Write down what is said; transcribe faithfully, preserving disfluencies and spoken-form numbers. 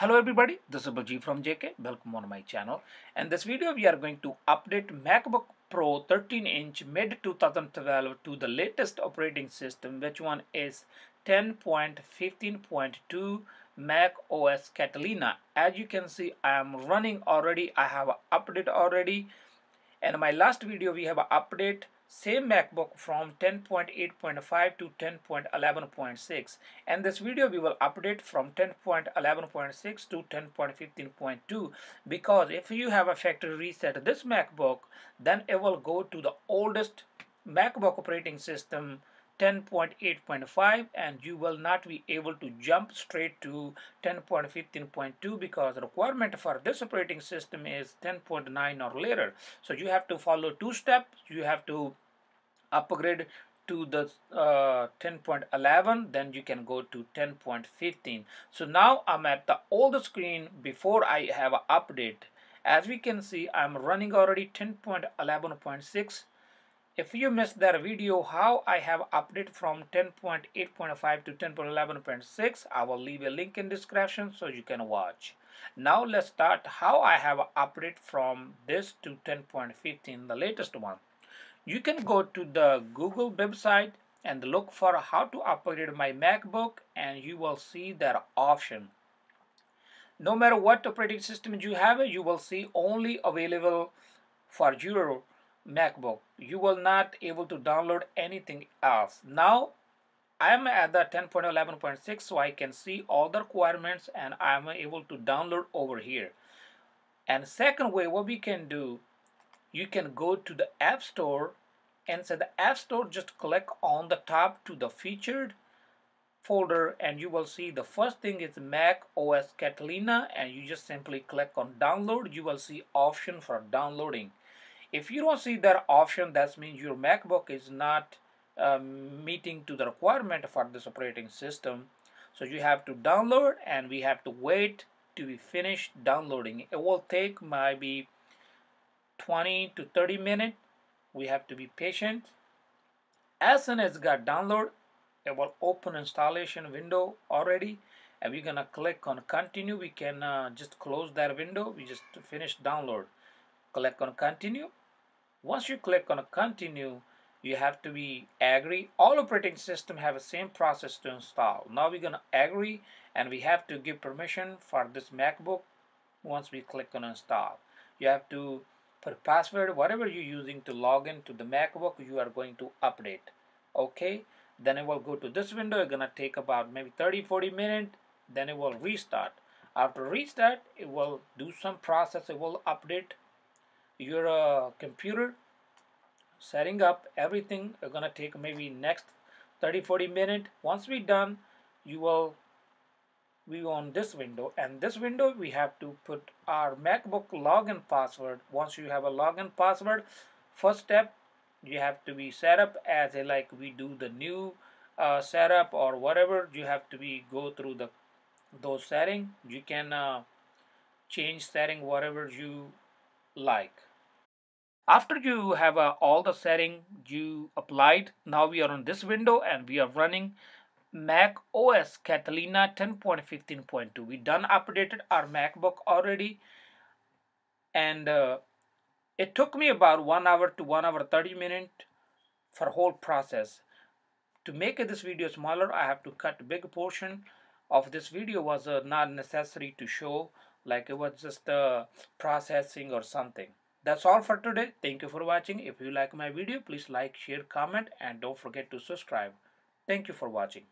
Hello everybody, this is Baji from J K. Welcome on my channel. And this video we are going to update MacBook Pro thirteen inch mid two thousand twelve to the latest operating system, which one is ten point fifteen point two macOS Catalina. As you can see, I am running already. I have an update already. And in my last video we have an update same MacBook from ten point eight point five to ten point eleven point six, and this video we will update from ten point eleven point six to ten point fifteen point two, because if you have a factory reset this MacBook, then it will go to the oldest MacBook operating system ten point eight point five, and you will not be able to jump straight to ten point fifteen point two because the requirement for this operating system is ten point nine or later. So you have to follow two steps. You have to upgrade to the uh, ten point eleven, then you can go to ten point fifteen. So now I'm at the old screen before I have an update. As we can see, I'm running already ten point eleven point six. If you missed that video, how I have updated from ten point eight point five to ten point eleven point six, I will leave a link in description so you can watch. Now let's start how I have updated from this to ten point fifteen, the latest one. You can go to the Google website and look for how to upgrade my MacBook, and you will see that option. No matter what operating system you have, you will see only available for your MacBook. You will not able to download anything else. Now I am at the ten point eleven point six, so I can see all the requirements and I am able to download over here. And second way what we can do, you can go to the App Store, and so the App Store just click on the top to the featured folder, and you will see the first thing is macOS Catalina, and you just simply click on download. You will see option for downloading. If you don't see that option, that means your MacBook is not uh, meeting to the requirement for this operating system. So you have to download, and we have to wait to be finished downloading. It will take maybe twenty to thirty minutes. We have to be patient. As soon as it got downloaded, it will open installation window already, and we're gonna click on continue. We can uh, just close that window. We just finish download. Click on continue. Once you click on continue, you have to be agree. All operating system have the same process to install. Now we're gonna agree, and we have to give permission for this MacBook. Once we click on install, you have to put password, whatever you're using to log in to the MacBook you are going to update. Okay, then it will go to this window. It's gonna take about maybe thirty forty minutes, then it will restart. After restart, it will do some process. It will update your uh, computer, setting up everything. Are gonna take maybe next thirty forty minutes. Once we done, you will we on this window, and this window we have to put our MacBook login password. Once you have a login password, first step you have to be set up as a, like we do the new uh, setup or whatever. You have to be go through the those setting. You can uh, change setting whatever you like. After you have uh, all the setting you applied, now we are on this window and we are running macOS Catalina ten point fifteen point two. We done updated our MacBook already, and uh, it took me about one hour to one hour thirty minutes for whole process. To make this video smaller, I have to cut a big portion of this video. Was uh, not necessary to show, like it was just uh, processing or something. That's all for today. Thank you for watching. If you like my video, please like, share, comment, and don't forget to subscribe. Thank you for watching.